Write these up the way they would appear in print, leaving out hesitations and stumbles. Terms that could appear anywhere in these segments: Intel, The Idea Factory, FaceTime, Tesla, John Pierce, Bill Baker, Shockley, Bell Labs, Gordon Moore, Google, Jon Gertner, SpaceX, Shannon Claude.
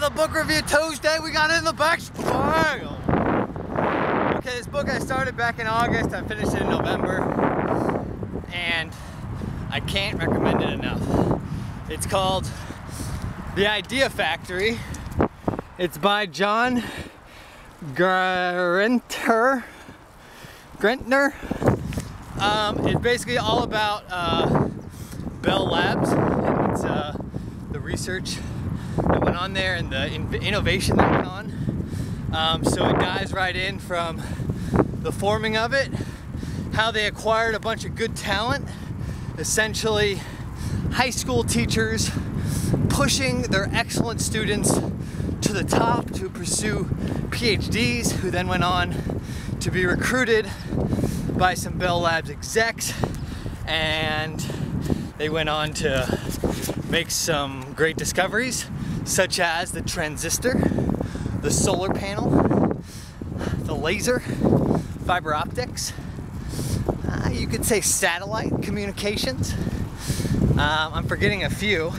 to the book review Tuesday. We got in the back spoil. Okay, this book I started back in August. I finished it in November. And I can't recommend it enough. It's called The Idea Factory. It's by Jon Gertner. It's basically all about Bell Labs. It's the research that went on there and the innovation that went on. So it dives right in from the forming of it, how they acquired a bunch of good talent, essentially high school teachers pushing their excellent students to the top to pursue PhDs, who then went on to be recruited by some Bell Labs execs, and they went on to make some great discoveries, such as the transistor, the solar panel, the laser, fiber optics, you could say satellite communications. I'm forgetting a few,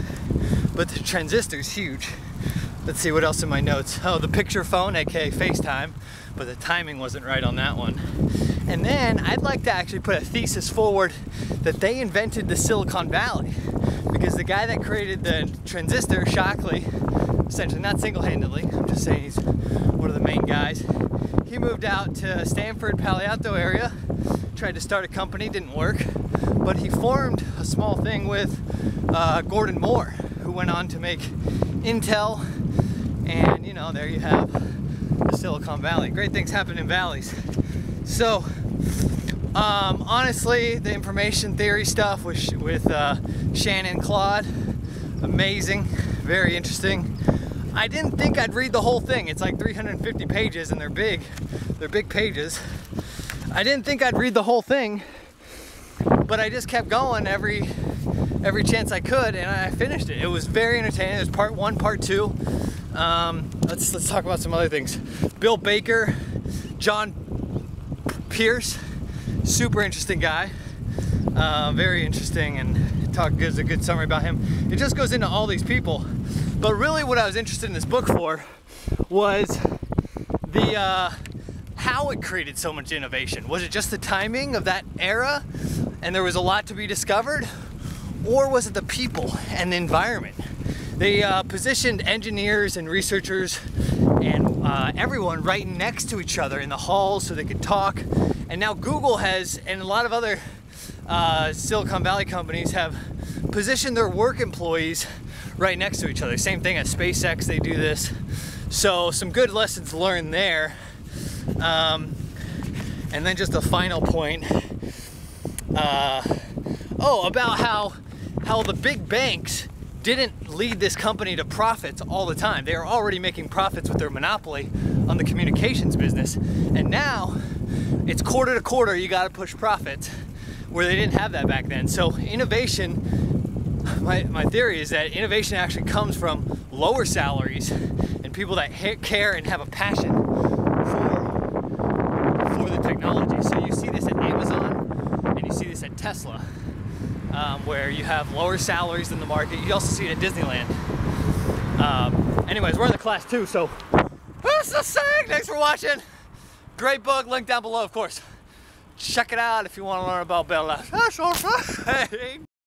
but the transistor's huge. Let's see what else in my notes. Oh, the picture phone, aka FaceTime, but the timing wasn't right on that one. And then I'd like to actually put a thesis forward that they invented the Silicon Valley, because the guy that created the transistor, Shockley, essentially not single-handedly, I'm just saying he's one of the main guys, he moved out to Stanford, Palo Alto area, tried to start a company, didn't work, but he formed a small thing with Gordon Moore, who went on to make Intel, and you know, there you have the Silicon Valley. Great things happen in valleys. So honestly, the information theory stuff with Shannon Claude, amazing, very interesting. I didn't think I'd read the whole thing. It's like 350 pages and they're big pages. I didn't think I'd read the whole thing, but I just kept going every chance I could, and I finished it. It was very entertaining. There's part one, part two. Let's talk about some other things. Bill Baker, John Pierce, super interesting guy, very interesting, and gives a good summary about him. It just goes into all these people, but really what I was interested in this book for was the how it created so much innovation. Was it just the timing of that era, and there was a lot to be discovered? Or was it the people and the environment? They positioned engineers and researchers and everyone right next to each other in the hall so they could talk. And now Google has, and a lot of other Silicon Valley companies have positioned their work employees right next to each other. Same thing at SpaceX, they do this. So some good lessons learned there. And then just a final point. About how the big banks didn't lead this company to profits all the time. They were already making profits with their monopoly on the communications business. And now it's quarter to quarter, you gotta push profits, where they didn't have that back then. So innovation, my theory is that innovation actually comes from lower salaries and people that care and have a passion for the technology. So you see this at Amazon and you see this at Tesla. Where you have lower salaries than the market. You also see it at Disneyland. Anyways, we're in the class too, so that's the saying. Thanks for watching. Great book, link down below, of course. Check it out if you want to learn about Bell Labs.